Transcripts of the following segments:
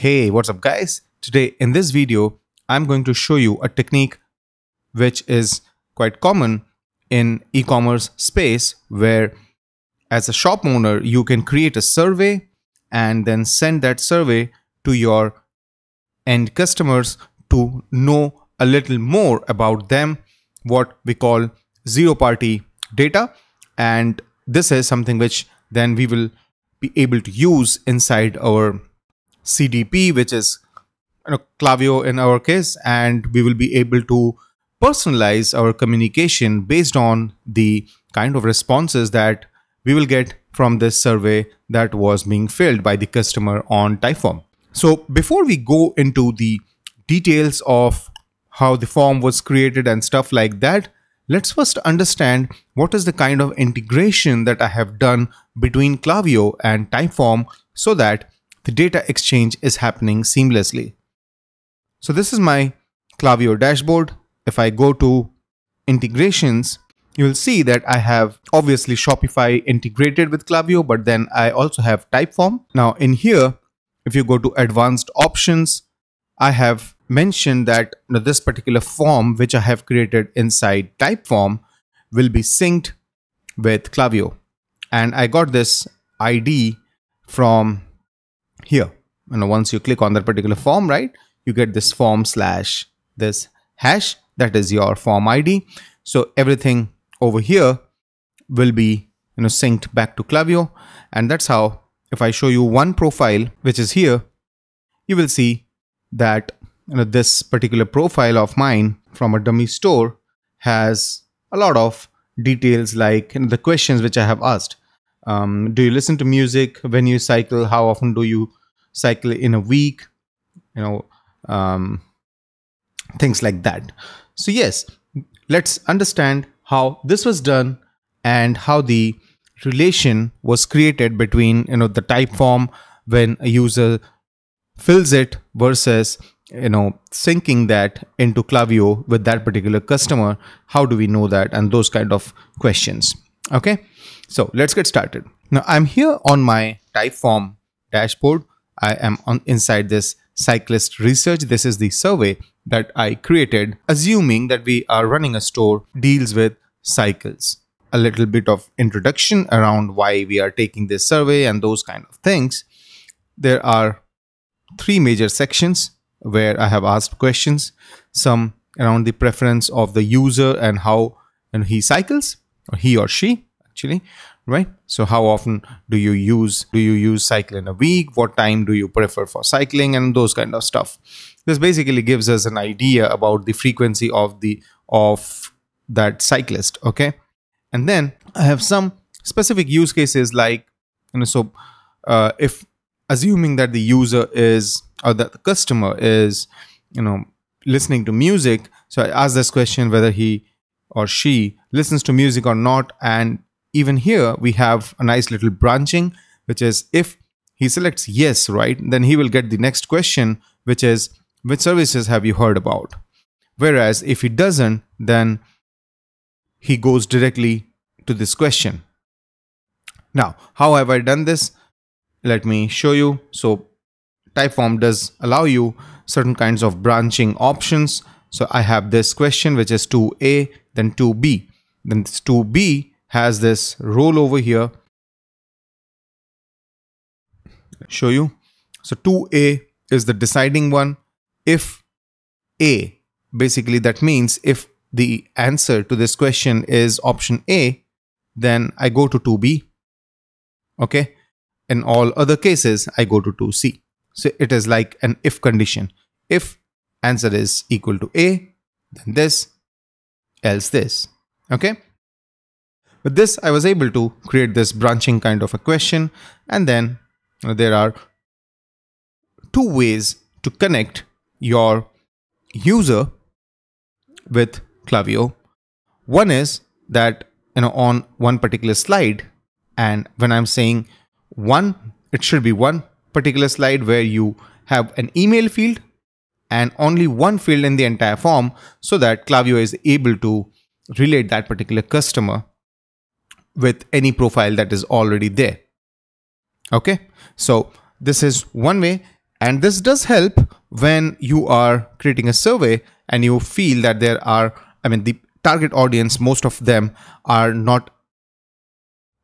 Hey, what's up guys? Today in this video, I'm going to show you a technique which is quite common in e-commerce space where as a shop owner, you can create a survey and then send that survey to your end customers to know a little more about them, what we call zero-party data. And this is something which then we will be able to use inside our CDP, which is Klaviyo in our case, and we will be able to personalize our communication based on the kind of responses that we will get from this survey that was being filled by the customer on Typeform. So before we go into the details of how the form was created and stuff like that, let's first understand what is the kind of integration that I have done between Klaviyo and Typeform so that the data exchange is happening seamlessly. So this is my Klaviyo dashboard. If I go to integrations, you will see that I have obviously Shopify integrated with Klaviyo, but then I also have Typeform. Now in here, if you go to advanced options, I have mentioned that this particular form which I have created inside Typeform will be synced with Klaviyo. And I got this ID from here, once you click on that particular form, right, you get this form slash this hash, that is your form ID. So everything over here will be synced back to Klaviyo, and that's how, if I show you one profile which is here, you will see that this particular profile of mine from a dummy store has a lot of details like the questions which I have asked. Do you listen to music when you cycle? How often do you cycle in a week? Things like that. So yes, let's understand how this was done and how the relation was created between the Typeform when a user fills it versus syncing that into Klaviyo with that particular customer. How do we know that, and those kind of questions. Okay, so let's get started. Now I'm here on my Typeform dashboard. I am inside this cyclist research. This is the survey that I created, assuming that we are running a store deals with cycles. A little bit of introduction around why we are taking this survey and those kind of things. There are three major sections where I have asked questions, some around the preference of the user and how he cycles, or he or she actually, right? So how often do you use cycle in a week? What time do you prefer for cycling? And those kind of stuff. This basically gives us an idea about the frequency of that cyclist. Okay. And then I have some specific use cases like, if assuming that the user is, or that the customer is, listening to music. So I asked this question whether he or she listens to music or not, and even here we have a nice little branching, which is if he selects yes, right, then he will get the next question, which is which services have you heard about. Whereas if he doesn't, then he goes directly to this question. Now how have I done this? Let me show you. So Typeform does allow you certain kinds of branching options. So I have this question which is 2A, then 2B. Then this 2B has this role over here. Show you. So 2A is the deciding one. If A, basically that means if the answer to this question is option A, then I go to 2B. Okay. In all other cases, I go to 2C. So it is like an if condition. If answer is equal to A, then this, else this. Okay. With this, I was able to create this branching kind of a question. And then there are two ways to connect your user with Klaviyo. One is that, on one particular slide, and when I'm saying one, it should be one particular slide where you have an email field and only one field in the entire form, so that Klaviyo is able to relate that particular customer with any profile that is already there. Okay, so this is one way. And this does help when you are creating a survey and you feel that there are, the target audience, most of them are not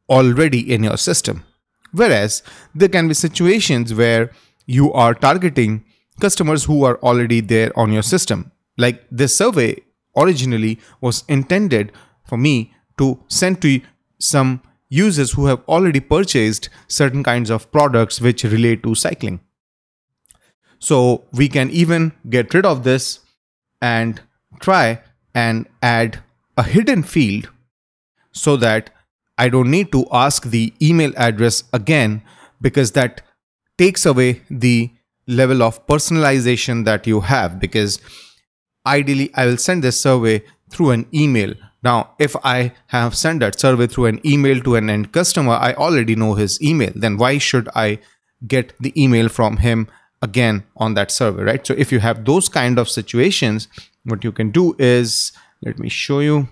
already in your system. Whereas there can be situations where you are targeting customers who are already there on your system. Like this survey originally was intended for me to send to some users who have already purchased certain kinds of products which relate to cycling. So we can even get rid of this and try and add a hidden field so that I don't need to ask the email address again, because that takes away the level of personalization that you have, because ideally I will send this survey through an email. Now, if I have sent that survey through an email to an end customer, I already know his email. Then why should I get the email from him again on that survey, right? So if you have those kind of situations, what you can do is, let me show you.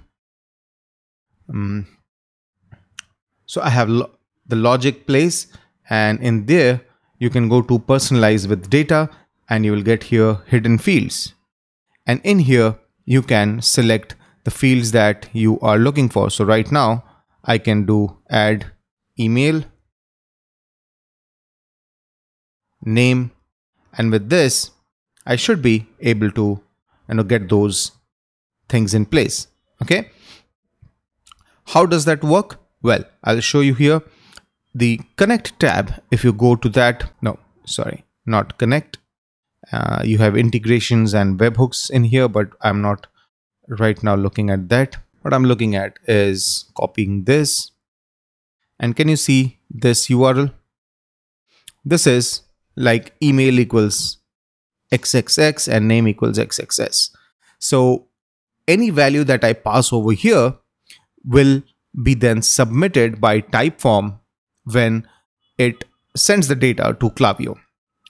So I have the logic place, and in there you can go to personalize with data, and you will get here hidden fields. And in here you can select the fields that you are looking for. So right now I can do add email, name, and with this I should be able to get those things in place. Okay, how does that work? Well, I'll show you here. The connect tab, if you go to that, no, sorry, not connect. You have integrations and webhooks in here, but I'm not right now looking at that. What I'm looking at is copying this. And can you see this URL? This is like email equals xxx and name equals xxx. So any value that I pass over here will be then submitted by Typeform when it sends the data to Klaviyo.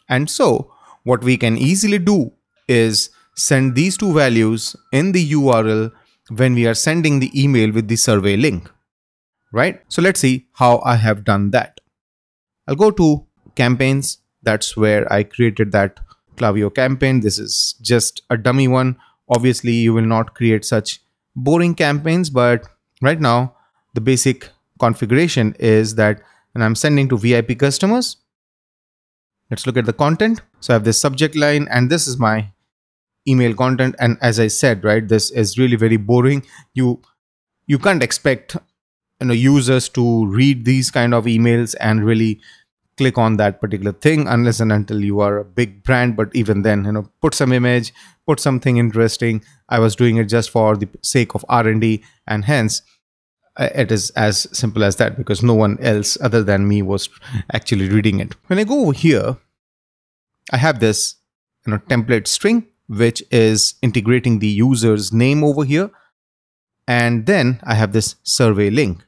And so what we can easily do is send these two values in the URL when we are sending the email with the survey link, right? So let's see how I have done that. I'll go to campaigns. That's where I created that Klaviyo campaign. This is just a dummy one. Obviously you will not create such boring campaigns, but right now the basic configuration is that when I'm sending to VIP customers, let's look at the content. So I have this subject line, and this is my email content. And as I said, right, this is really very boring. You can't expect users to read these kind of emails and really click on that particular thing unless and until you are a big brand. But even then, put some image, put something interesting. I was doing it just for the sake of R&D, and hence it is as simple as that, because no one else other than me was actually reading it. When I go over here, I have this template string which is integrating the user's name over here, and then I have this survey link.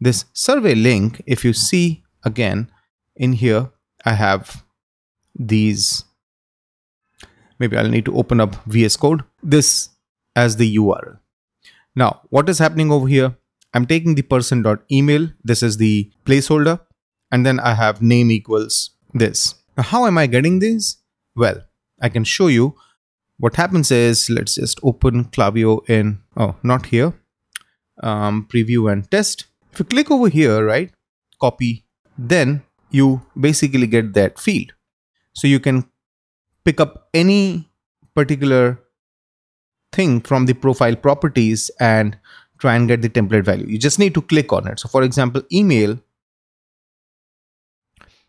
This survey link, if you see again in here, I have these. Maybe I'll need to open up VS Code. This as the URL. Now, what is happening over here? I'm taking the person.email. This is the placeholder. And then I have name equals this. Now, how am I getting these? Well, I can show you. What happens is, let's just open Klaviyo in, oh, not here. Preview and test. If you click over here, right, copy, then you basically get that field. So you can pick up any particular thing from the profile properties and try and get the template value. You just need to click on it. So for example, email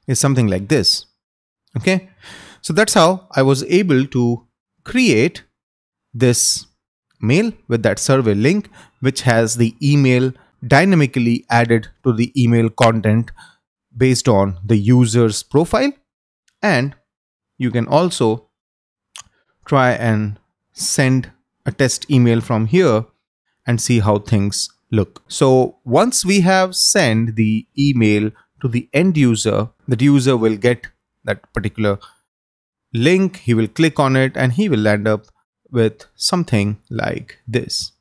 is something like this. Okay. So that's how I was able to create this mail with that survey link, which has the email dynamically added to the email content based on the user's profile. And you can also try and send a test email from here and see how things look. So once we have sent the email to the end user, that user will get that particular link. He will click on it and he will end up with something like this.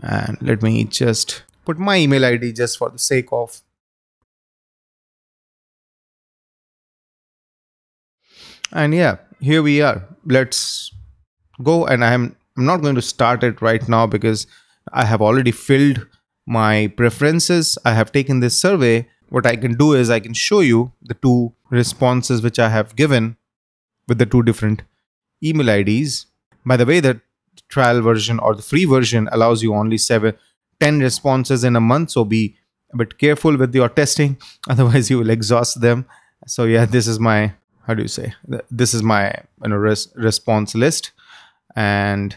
And let me just put my email ID just for the sake of And yeah, here we are. Let's go. And I'm not going to start it right now because I have already filled my preferences. I have taken this survey. What I can do is I can show you the two responses which I have given with the two different email IDs. By the way, the trial version or the free version allows you only 10 responses in a month. So be a bit careful with your testing. Otherwise you will exhaust them. So yeah, this is my, this is my response list. And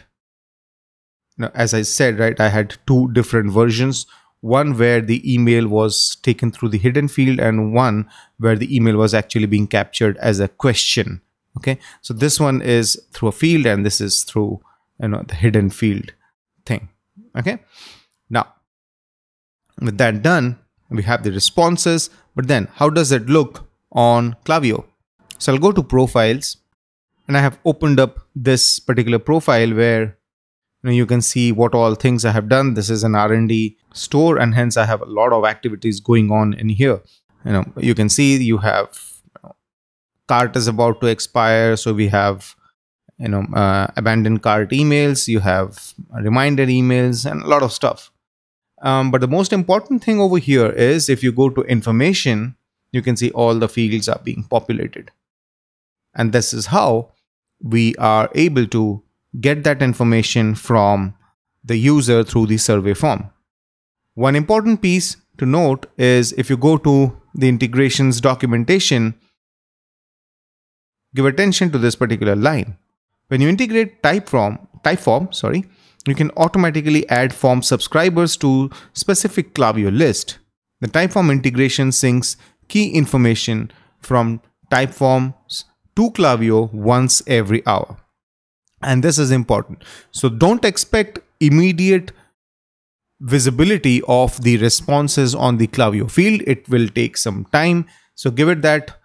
as I said, right, I had two different versions, one where the email was taken through the hidden field and one where the email was actually being captured as a question. Okay, so this one is through a field and this is through the hidden field thing. Okay, now with that done, we have the responses, but then how does it look on Klaviyo? So I'll go to profiles and I have opened up this particular profile where you can see what all things I have done. This is an R&D store and hence I have a lot of activities going on in here. You can see you have cart is about to expire, so we have abandoned cart emails, you have reminder emails and a lot of stuff. But the most important thing over here is if you go to information, you can see all the fields are being populated. And this is how we are able to get that information from the user through the survey form. One important piece to note is if you go to the integrations documentation, give attention to this particular line. When you integrate Typeform, you can automatically add form subscribers to specific Klaviyo list. The Typeform integration syncs key information from Typeforms to Klaviyo once every hour. And this is important. So don't expect immediate visibility of the responses on the Klaviyo field. It will take some time. So give it that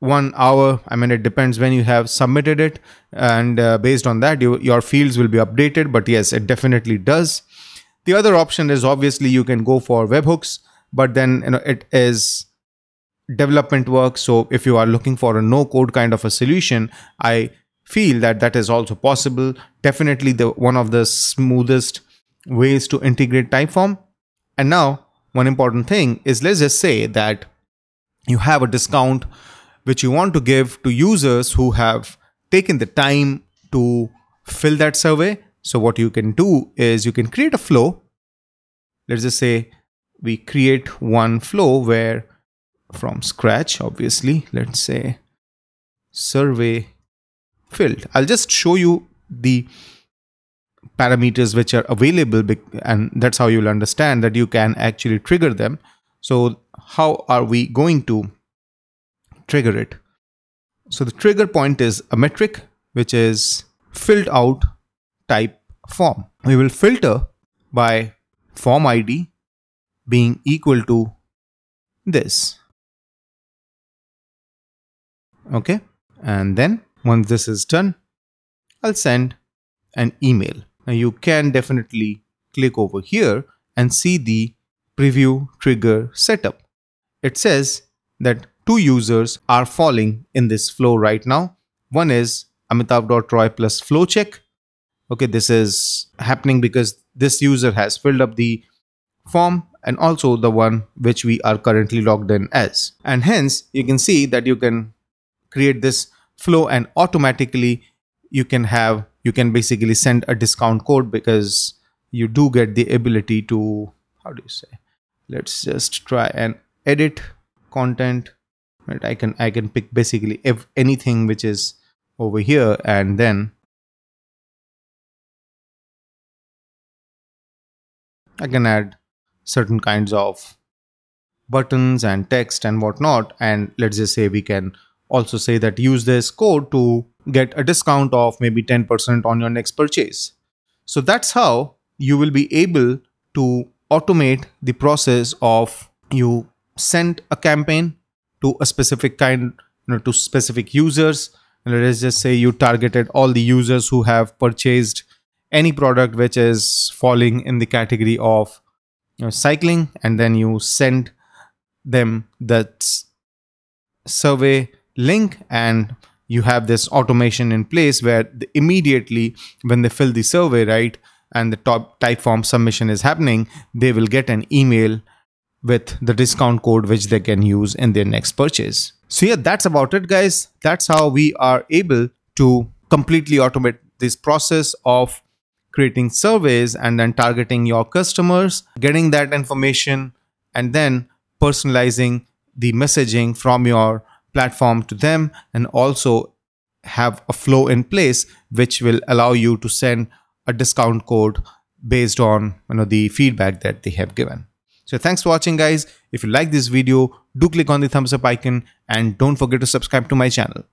1 hour. I mean, it depends when you have submitted it. And based on that, your fields will be updated. But yes, it definitely does. The other option is obviously you can go for webhooks, but then it is development work. So if you are looking for a no code kind of a solution, I feel that that is also possible. Definitely one of the smoothest ways to integrate Typeform. And now one important thing is, let's just say that you have a discount which you want to give to users who have taken the time to fill that survey. So what you can do is you can create a flow. Let's just say we create one flow where from scratch, obviously, let's say survey filled. I'll just show you the parameters which are available, and that's how you'll understand that you can actually trigger them. So how are we going to trigger it? So the trigger point is a metric which is filled out type form. We will filter by form ID being equal to this. Okay, and then once this is done, I'll send an email. Now you can definitely click over here and see the preview trigger setup. It says that two users are falling in this flow right now. One is Amitav.Roy plus flow check. Okay, this is happening because this user has filled up the form and also the one which we are currently logged in as. And hence you can see that you can create this flow and automatically you can basically send a discount code because you do get the ability to, let's just try and edit content. Right, I can pick basically anything which is over here and then I can add certain kinds of buttons and text and whatnot. And let's just say we can also say that use this code to get a discount of maybe 10% on your next purchase. So that's how you will be able to automate the process of you send a campaign to a specific kind, to specific users. And let's just say you targeted all the users who have purchased any product which is falling in the category of cycling, and then you send them that survey link, and you have this automation in place where immediately when they fill the survey, right, and the top Typeform submission is happening, they will get an email with the discount code which they can use in their next purchase. So yeah, that's about it, guys. That's how we are able to completely automate this process of creating surveys and then targeting your customers, getting that information, and then personalizing the messaging from your platform to them, and also have a flow in place which will allow you to send a discount code based on the feedback that they have given. So thanks for watching, guys. If you like this video, do click on the thumbs up icon and don't forget to subscribe to my channel.